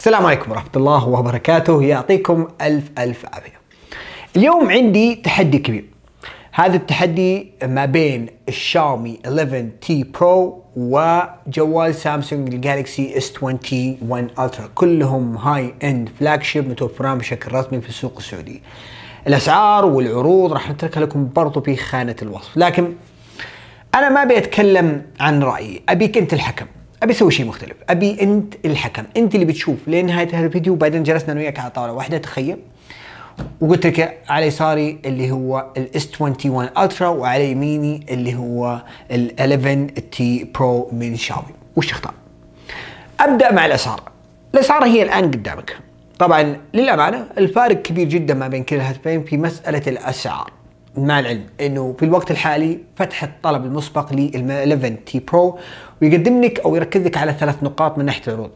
السلام عليكم ورحمة الله وبركاته، يعطيكم ألف عافية. اليوم عندي تحدي كبير. هذا التحدي ما بين الشاومي 11T Pro وجوال سامسونج الجالكسي S21 Ultra، كلهم هاي اند فلاج شيب متوفران بشكل رسمي في السوق السعودي. الأسعار والعروض راح نتركها لكم برضو في خانة الوصف، لكن أنا ما أبي أتكلم عن رأيي، أبيك أنت الحكم. ابي اسوي شيء مختلف، ابي انت الحكم، انت اللي بتشوف لنهايه هذا الفيديو. وبعدين جلسنا انا وياك على طاوله واحده، تخيل، وقلت لك على يساري اللي هو الاس 21 الترا وعلى يميني اللي هو ال 11 تي برو من شاومي، وش تختار؟ ابدا مع الاسعار هي الان قدامك. طبعا للامانه الفارق كبير جدا ما بين كل الهاتفين في مساله الاسعار، مع العلم انه في الوقت الحالي فتح الطلب المسبق لل 11T Pro ويقدم لك او يركز لك على ثلاث نقاط من ناحيه العروض،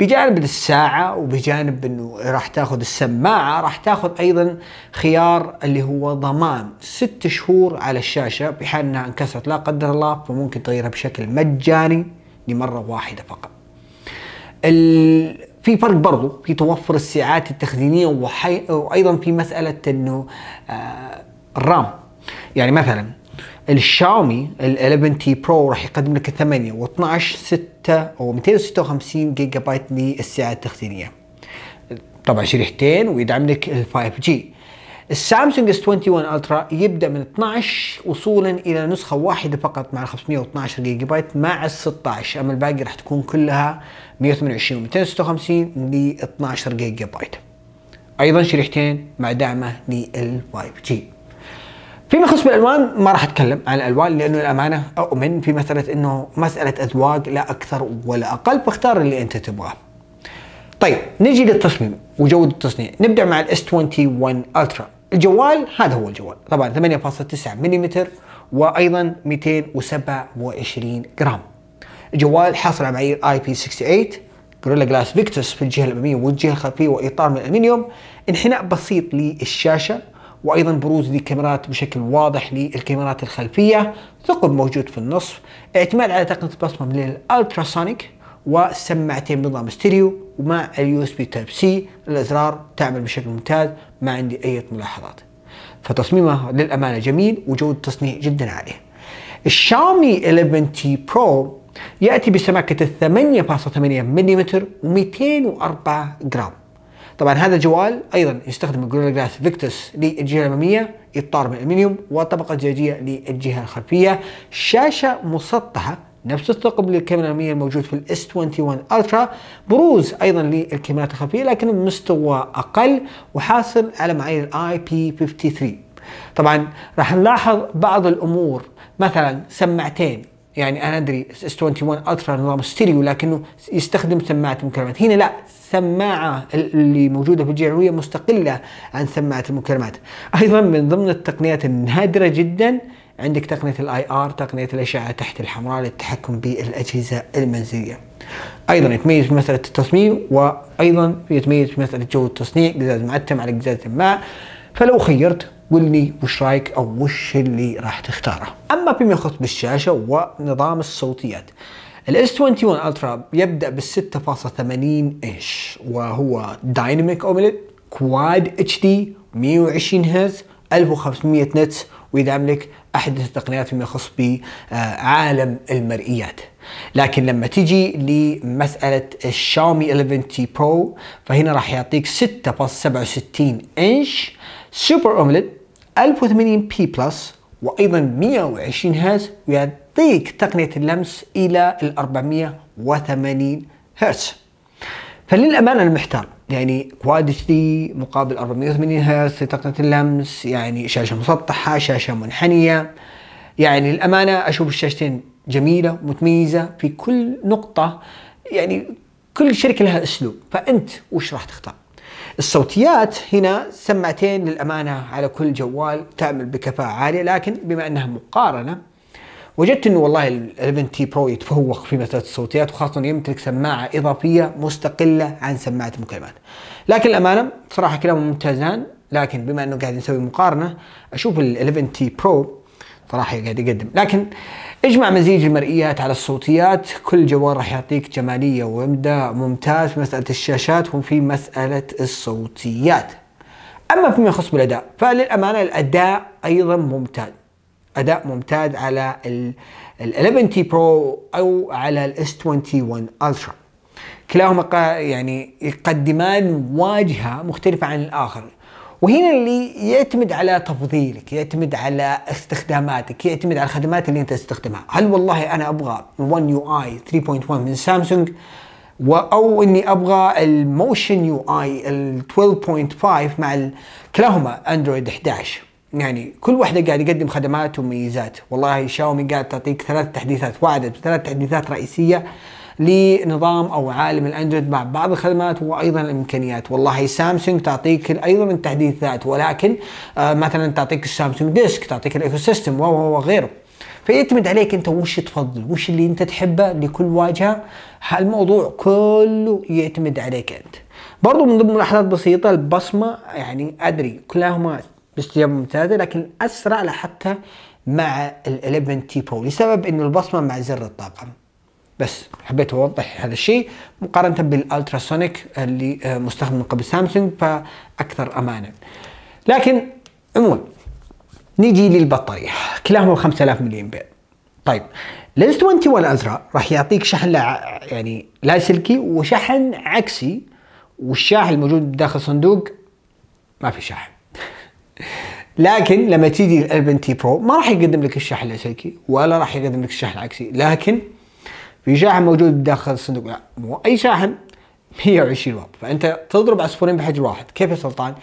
بجانب الساعه وبجانب انه راح تاخذ السماعه، راح تاخذ ايضا خيار اللي هو ضمان 6 شهور على الشاشه، بحال انها انكسرت لا قدر الله فممكن تغيرها بشكل مجاني لمره واحده فقط. في فرق برضو في توفر الساعات التخزينيه وايضا في مساله انه الرام، يعني مثلا الشاومي 11T Pro راح يقدم لك 8 و12 6 او 256 جيجا بايت للسعه التخزينيه، طبعا شريحتين ويدعم لك ال 5G. السامسونج S21 الترا يبدا من 12 وصولا الى نسخه واحده فقط مع 512 جيجا بايت مع ال 16، اما الباقي راح تكون كلها 128 و256 ل 12 جيجا بايت، ايضا شريحتين مع دعمه لل 5G. فيما يخص بالالوان ما راح اتكلم عن الالوان، لانه الامانه اؤمن في مساله انه مساله اذواق لا اكثر ولا اقل، فاختار اللي انت تبغاه. طيب نجي للتصميم وجوده التصنيع، نبدا مع الاس 21 الترا. الجوال هذا هو الجوال، طبعا 8.9 ملم وايضا 227 جرام. الجوال حاصل على معايير IP68، جوريلا جلاس فيكتوس في الجهه الاماميه والجهه الخلفيه، واطار من الالمنيوم، انحناء بسيط للشاشه، وايضا بروز للكاميرات بشكل واضح للكاميرات الخلفيه، ثقب موجود في النصف، اعتماد على تقنيه البصمه من الالتراسونيك، وسماعتين بنظام ستيريو، ومع USB Type C الازرار تعمل بشكل ممتاز، ما عندي اي ملاحظات. فتصميمه للامانه جميل وجوده التصنيع جدا عاليه. الشاومي 11T Pro ياتي بسماكه 8.8 ملم و204 جرام. طبعا هذا الجوال ايضا يستخدم الجوريلا جلاس فيكتوس للجهه الاماميه، اطار من الالمنيوم، وطبقه زجاجيه للجهه الخلفيه، شاشه مسطحه نفس الثقب للكاميرا الاماميه الموجود في الاس 21 الترا، بروز ايضا للكاميرات الخلفيه لكن بمستوى اقل، وحاصل على معايير IP53. طبعا راح نلاحظ بعض الامور، مثلا سماعتين، يعني انا ادري اس 21 الترا نظام ستيريو لكنه يستخدم سماعه المكالمات، هنا لا، السماعه اللي موجوده في الجهه العلويه مستقله عن سماعه المكالمات. ايضا من ضمن التقنيات النادره جدا عندك تقنيه الIR، تقنيه الاشعه تحت الحمراء للتحكم بالاجهزه المنزليه. ايضا يتميز بمساله التصميم، وايضا يتميز بمساله جوده التصنيع، قزاز معتم على قزاز ما. فلو خيرت قل لي وش رايك او وش اللي راح تختاره. اما فيما يخص بالشاشه ونظام الصوتيات، الاس 21 الترا يبدا بال 6.80 انش، وهو دايناميك اموليد كواد HD 120 هرتز 1500 نتس، ويدعم لك احدث التقنيات فيما يخص بعالم المرئيات. لكن لما تجي لمساله الشاومي 11T برو فهنا راح يعطيك 6.67 انش سوبر اموليد 1080p بلس، وايضا 120 هرتز، ويعطيك تقنيه اللمس الى ال 480 هرتز. فللامانه انا محتار، يعني كواد HD مقابل 480 هرتز لتقنيه اللمس، يعني شاشه مسطحه، شاشه منحنيه، يعني الامانه اشوف الشاشتين جميله متميزه في كل نقطه، يعني كل شركه لها اسلوب، فانت وش راح تختار؟ الصوتيات هنا سماعتين للأمانة على كل جوال تعمل بكفاءة عالية، لكن بما أنها مقارنة وجدت أنه والله ال 11T Pro يتفوق في مسألة الصوتيات، وخاصة يمتلك سماعة إضافية مستقلة عن سماعة المكالمات. لكن الأمانة صراحة كلاهما ممتازان، لكن بما أنه قاعد نسوي مقارنة أشوف ال 11T Pro فراح يقعد يقدم. لكن اجمع مزيج المرئيات على الصوتيات، كل جوال راح يعطيك جمالية وإمداء ممتاز في مسألة الشاشات وفي مسألة الصوتيات. أما فيما يخص بالأداء فللأمانة الأداء أيضا ممتاز، أداء ممتاز على ال 11T Pro أو على ال S21 Ultra. كلاهما يعني يقدمان واجهة مختلفة عن الآخر، وهنا اللي يعتمد على تفضيلك، يعتمد على استخداماتك، يعتمد على الخدمات اللي انت تستخدمها. هل والله انا ابغى One UI 3.1 من سامسونج او اني ابغى الموشن يو اي ال 12.5 مع كلاهما اندرويد 11؟ يعني كل واحدة قاعد يقدم خدمات وميزات. والله شاومي قاعد تعطيك 3 تحديثات، وعدت ب3 تحديثات رئيسية لنظام او عالم الاندرويد مع بعض الخدمات وايضا الامكانيات. والله سامسونج تعطيك ايضا من التحديثات، ولكن مثلا تعطيك السامسونج ديسك، تعطيك الايكو سيستم وغيره. فيعتمد عليك انت وش تفضل، وش اللي انت تحبه لكل واجهه. هالموضوع كله يعتمد عليك انت. برضو من ضمن ملاحظات بسيطه البصمه، يعني ادري كلاهما باستجابه ممتازه، لكن اسرع لحتى مع ال 11T Pro لسبب انه البصمه مع زر الطاقه. بس حبيت اوضح هذا الشيء مقارنه بالالتراسونيك اللي مستخدم من قبل سامسونج فاكثر امانا. لكن عموما نيجي للبطاريه، كلاهما 5000 ملي امبير. طيب لينس 21 الترا راح يعطيك شحن يعني لاسلكي وشحن عكسي، والشاحن الموجود داخل صندوق ما في شاحن. لكن لما تيجي ال 11T Pro ما راح يقدم لك الشاحن اللاسلكي ولا راح يقدم لك الشاحن العكسي، لكن في شاحن موجود داخل الصندوق. لا مو اي شاحن، 120 واط. فانت تضرب عصفورين بحجر واحد. كيف يا سلطان؟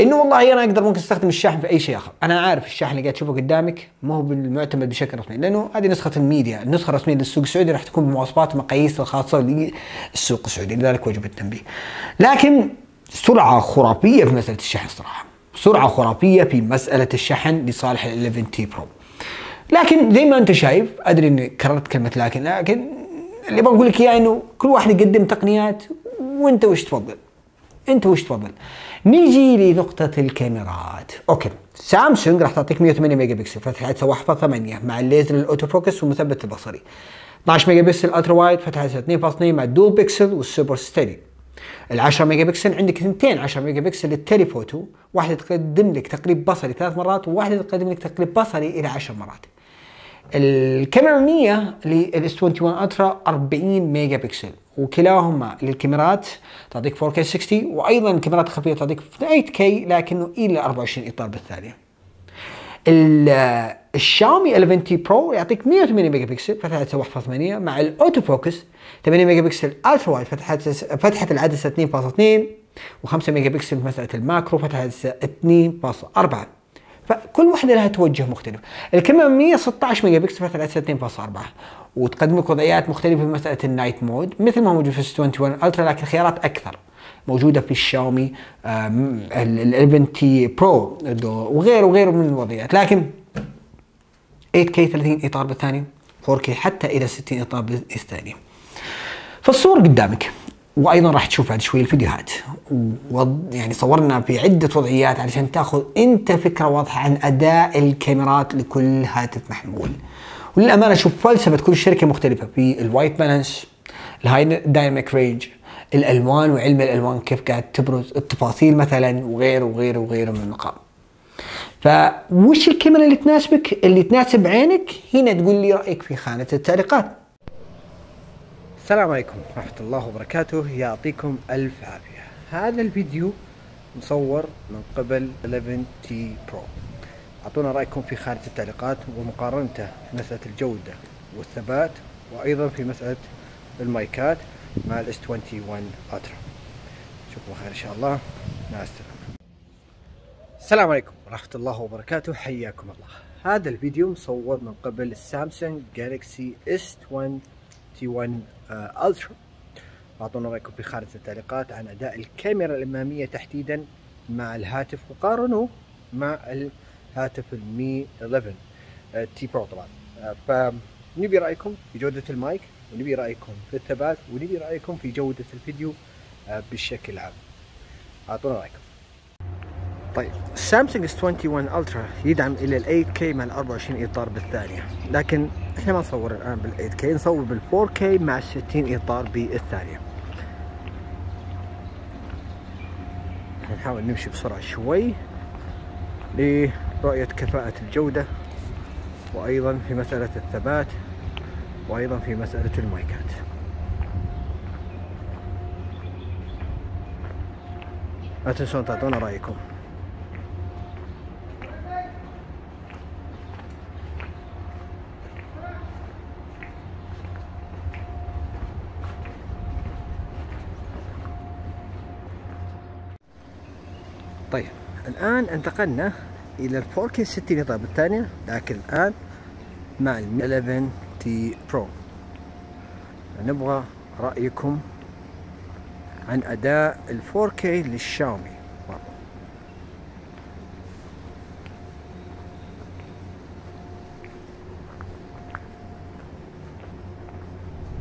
انه والله انا اقدر ممكن استخدم الشاحن في اي شيء اخر. انا عارف الشاحن اللي قاعد تشوفه قدامك ما هو بالمعتمد بشكل رسمي، لانه هذه نسخه الميديا، النسخه الرسميه للسوق السعودي راح تكون بمواصفات ومقاييس الخاصه للسوق السعودي، لذلك وجب التنبيه. لكن سرعه خرافيه في مساله الشحن صراحه، سرعه خرافيه في مساله الشحن لصالح ال 11T Pro. لكن زي ما انت شايف، ادري اني كررت كلمه لكن اللي بقول لك اياه انه كل واحد يقدم تقنيات وانت وش تفضل، انت وش تفضل. نيجي لنقطه الكاميرات. اوكي سامسونج راح تعطيك 108 ميجا بكسل فتحه عدسه 1.8 مع الليزر الاوتو فوكس والمثبت البصري، 12 ميجا بكسل الترا وايد فتحه عدسه 2.2 مع الدول بكسل والسوبر ستيدي، ال10 ميجا بكسل عندك 2 10 ميجا بكسل للتليفوتو، واحده تقدم لك تقريب بصري 3 مرات وواحده تقدم لك تقريب بصري الى 10 مرات. الكاميرا الامامية للاس 21 الترا 40 ميجا بكسل، وكلاهما للكاميرات تعطيك 4K 60، وايضا الكاميرات الخلفيه تعطيك 8K لكنه الى 24 اطار بالثانيه. الشاومي 11T Pro يعطيك 108 ميجا بكسل فتحه عدسه 1.8 مع الاوتو فوكس، 8 ميجا بكسل الترا وايد فتحه العدسه 2.2 و5 ميجا بكسل في مساله الماكرو فتحه عدسه 2.4. فكل واحده لها توجه مختلف. الكاميرا 116 ميجا بكسل فتحه عدسه 2.4 وتقدم لك وضعيات مختلفه في مساله النايت مود مثل ما موجود في ال 21 الترا، لكن خيارات اكثر موجوده في الشاومي 11T برو وغيره من الوضعيات. لكن 8K 30 اطار بالثانيه، 4K حتى الى 60 اطار بالثانيه. فالصور قدامك، وايضا راح تشوف بعد شوي الفيديوهات، يعني صورنا في عده وضعيات علشان تاخذ انت فكره واضحه عن اداء الكاميرات لكل هاتف محمول. وللامانه شوف فلسفه كل شركه مختلفه في الوايت بالانس، الهاي دايناميك رينج، الالوان وعلم الالوان كيف قاعد تبرز التفاصيل مثلا وغيره وغيره وغيره من المقام. فوش الكاميرا اللي تناسبك، اللي تناسب عينك، هنا تقول لي رايك في خانه التعليقات. السلام عليكم ورحمة الله وبركاته، يعطيكم ألف عافية. هذا الفيديو مصور من قبل 11T Pro. أعطونا رأيكم في خانة التعليقات ومقارنته في مسألة الجودة والثبات وأيضا في مسألة المايكات مع ال S21 Ultra. نشوفكم خير إن شاء الله، مع السلامة. السلام عليكم ورحمة الله وبركاته، حياكم الله. هذا الفيديو مصور من قبل السامسونج جالكسي S21 الترا. اعطونا رايكم في خانة التعليقات عن اداء الكاميرا الاماميه تحديدا مع الهاتف، وقارنوه مع الهاتف المي 11 تي برو طبعا. فنبي رايكم في جوده المايك، ونبي رايكم في الثبات، ونبي رايكم في جوده الفيديو بشكل عام. اعطونا رايكم. طيب سامسونج S21 الترا يدعم الى ال 8K مع ال 24 اطار بالثانيه، لكن احنا ما نصور الان بال 8K، نصور بال 4K مع 60 اطار بالثانيه. نحاول نمشي بسرعه شوي لرؤيه كفاءه الجوده، وايضا في مساله الثبات، وايضا في مساله المايكات. لا تنسون تعطونا رايكم. طيب الآن انتقلنا إلى 4K 60 إطار بالثانية، لكن الآن مع ال 11T Pro. نبغى رأيكم عن أداء ال 4K للشاومي.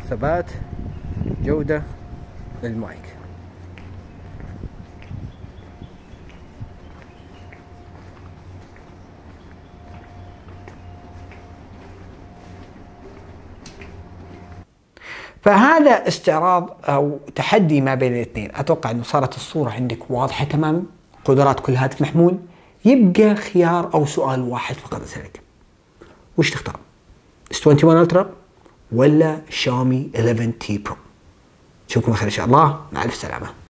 ثبات، جودة، المايك. فهذا استعراض أو تحدي ما بين الاثنين. أتوقع أنه صارت الصورة عندك واضحة تماما، قدرات كل هاتف محمول. يبقى خيار أو سؤال واحد فقط أسألك، وش تختار؟ S21 Ultra ولا Xiaomi 11T Pro؟ نشوفكم بخير إن شاء الله، مع ألف سلامة.